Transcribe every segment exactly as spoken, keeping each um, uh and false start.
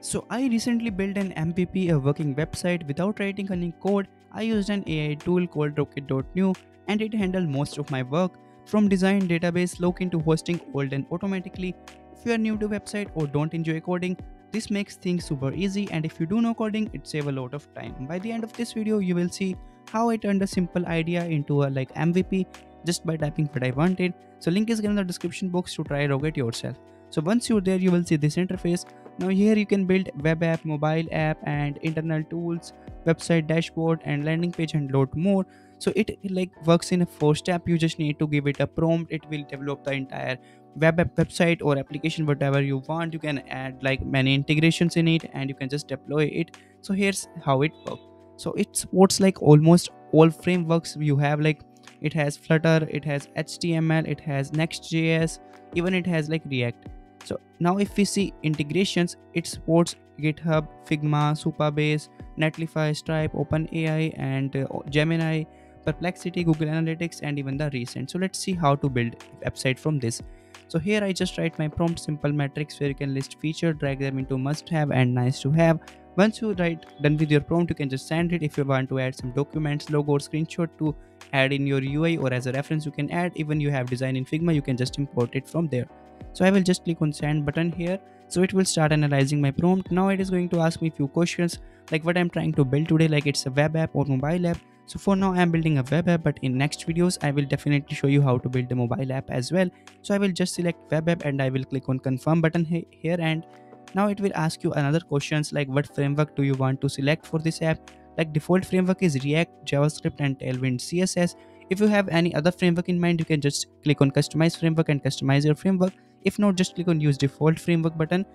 So I recently built an M V P, a working website, without writing any code. I used an A I tool called Rocket dot new and it handled most of my work, from design, database, login to hosting, all done automatically. If you are new to website or don't enjoy coding, this makes things super easy, and if you do know coding, it saves a lot of time. By the end of this video, you will see how I turned a simple idea into a like M V P just by typing what I wanted. So link is given in the description box to try Rocket yourself. So once you're there, you will see this interface. Now here you can build web app, mobile app, and internal tools, website, dashboard, and landing page, and lot more. So it like works in a four step. You just need to give it a prompt. It will develop the entire web app, website or application, whatever you want. You can add like many integrations in it and you can just deploy it. So here's how it works. So it supports like almost all frameworks you have. Like it has Flutter, it has H T M L, it has Next dot J S, even it has like React. So now if we see integrations, it supports GitHub, Figma, Supabase, Netlify, Stripe, OpenAI, and uh, Gemini, Perplexity, Google Analytics, and even the recent. So let's see how to build a website from this. So here I just write my prompt, simple metrics where you can list feature, drag them into must have and nice to have. Once you write done with your prompt, you can just send it. If you want to add some documents, logo or screenshot to add in your U I or as a reference, you can add. Even you have design in Figma, you can just import it from there. So I will just click on send button here. So it will start analyzing my prompt. Now it is going to ask me a few questions like what I'm trying to build today, like it's a web app or mobile app. So for now I'm building a web app, but in next videos I will definitely show you how to build a mobile app as well. So I will just select web app and I will click on confirm button here, and now it will ask you another questions like what framework do you want to select for this app. Like default framework is React, JavaScript, and Tailwind C S S. If you have any other framework in mind, you can just click on customize framework and customize your framework. If not, just click on use default framework button.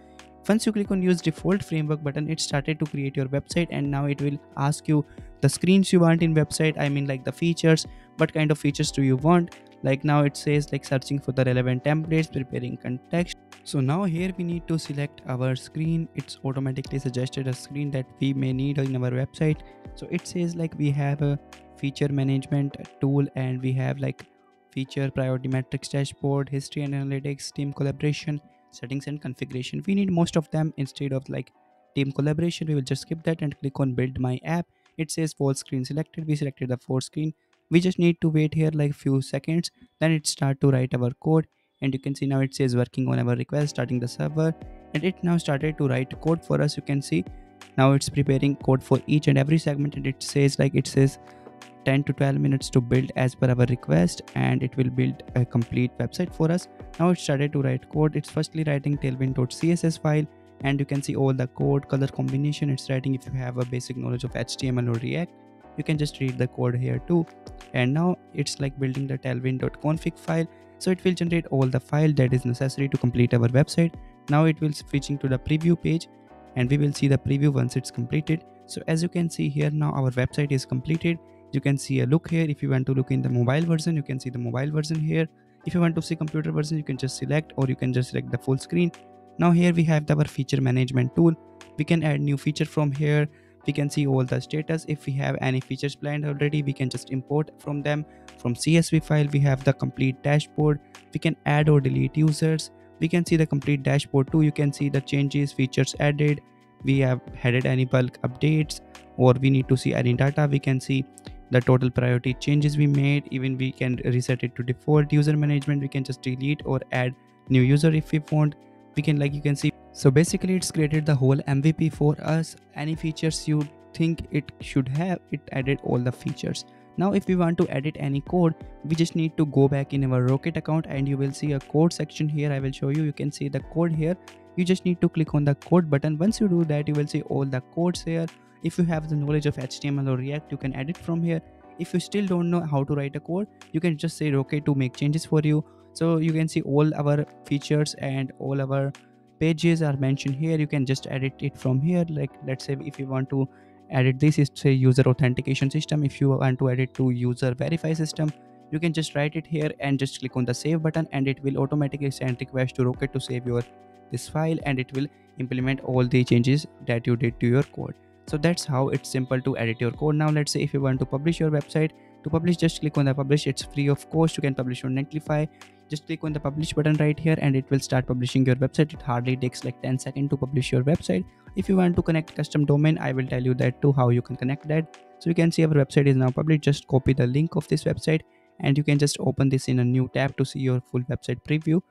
Once you click on use default framework button, it started to create your website, and now it will ask you the screens you want in website. I mean like the features, what kind of features do you want? Like now it says like searching for the relevant templates, preparing context. So now here we need to select our screen. It's automatically suggested a screen that we may need in our website. So it says like we have a feature management tool and we have like feature, priority metrics, dashboard, history and analytics, team collaboration, settings and configuration. We need most of them. Instead of like team collaboration, we will just skip that and click on build my app. It says full screen selected. We selected the full screen. We just need to wait here like few seconds, then it start to write our code, and you can see now it says working on our request, starting the server, and it now started to write code for us. You can see now it's preparing code for each and every segment, and it says like it says ten to twelve minutes to build as per our request, and it will build a complete website for us. Now it started to write code. It's firstly writing tailwind dot C S S file, and you can see all the code, color combination. It's writing if you have a basic knowledge of H T M L or React, you can just read the code here too. And now it's like building the tailwind dot config file. So it will generate all the file that is necessary to complete our website. Now it will switching to the preview page, and we will see the preview once it's completed. So as you can see here, now our website is completed. You can see a look here. If you want to look in the mobile version, you can see the mobile version here. If you want to see computer version, you can just select, or you can just select the full screen. Now here we have our feature management tool. We can add new feature from here. We can see all the status. If we have any features planned already, we can just import from them from C S V file. We have the complete dashboard. We can add or delete users. We can see the complete dashboard too. You can see the changes, features added. We have added any bulk updates, or we need to see any data. We can see the total priority changes we made. Even we can reset it to default. User management, we can just delete or add new user if we want. We can like you can see. So basically it's created the whole M V P for us. Any features you think it should have, it added all the features. Now if we want to edit any code, we just need to go back in our Rocket account, and you will see a code section here. I will show you. You can see the code here. You just need to click on the code button. Once you do that, you will see all the codes here. If you have the knowledge of H T M L or React, you can edit from here. If you still don't know how to write a code, you can just say okay to make changes for you. So you can see all our features and all our pages are mentioned here. You can just edit it from here. Like let's say if you want to edit this, is say user authentication system. If you want to edit to user verify system, you can just write it here and just click on the save button, and it will automatically send request to Rocket to save your this file, and it will implement all the changes that you did to your code. So that's how it's simple to edit your code. Now let's say if you want to publish your website, to publish just click on the publish. It's free of cost. You can publish on Netlify, Just click on the publish button right here and it will start publishing your website. It hardly takes like ten seconds to publish your website. If you want to connect custom domain, I will tell you that too, how you can connect that. So you can see our website is now published. Just copy the link of this website and you can just open this in a new tab to see your full website preview.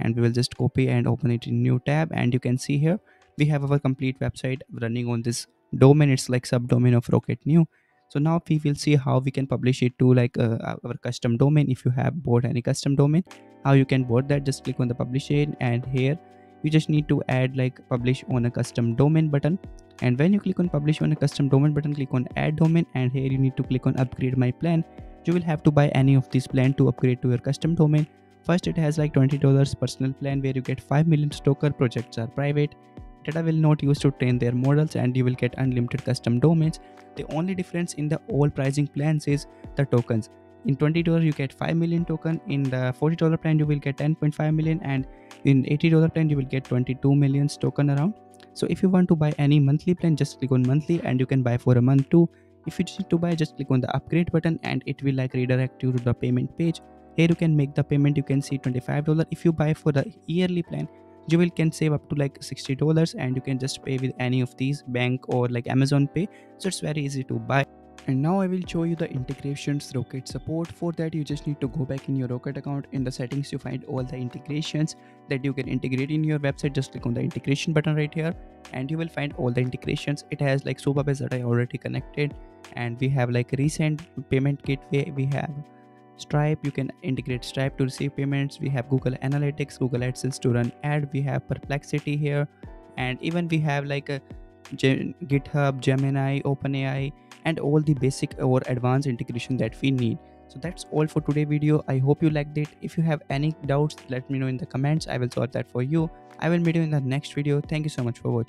And we will just copy and open it in new tab, and you can see here we have our complete website running on this domain. It's like subdomain of Rocket.new. So now we will see how we can publish it to like uh, our custom domain. If you have bought any custom domain, how you can board that, just click on the publish it, and here you just need to add like publish on a custom domain button. And when you click on publish on a custom domain button, click on add domain, and here you need to click on upgrade my plan. You will have to buy any of these plan to upgrade to your custom domain. First it has like twenty dollars personal plan where you get five million stoker, projects are private, data will not use to train their models, and you will get unlimited custom domains. The only difference in the all pricing plans is the tokens. In twenty dollars you get five million token, in the forty dollars plan you will get ten point five million, and in eighty dollars plan you will get twenty-two million token around. So if you want to buy any monthly plan, just click on monthly and you can buy for a month too. If you need to buy, just click on the upgrade button and it will like redirect you to the payment page. Here you can make the payment, you can see twenty-five dollars. If you buy for the yearly plan, you will can save up to like sixty dollars and you can just pay with any of these bank or like Amazon Pay. So it's very easy to buy. And now I will show you the integrations Rocket support. For that you just need to go back in your Rocket account. In the settings you find all the integrations that you can integrate in your website. Just click on the integration button right here and you will find all the integrations. It has like Supabase that I already connected, and we have like recent payment gateway, we have Stripe, you can integrate Stripe to receive payments, we have Google Analytics, Google AdSense to run ad, we have Perplexity here, and even we have like a GitHub, Gemini, OpenAI, and all the basic or advanced integration that we need. So that's all for today's video. I hope you liked it. If you have any doubts, let me know in the comments. I will solve that for you. I will meet you in the next video. Thank you so much for watching.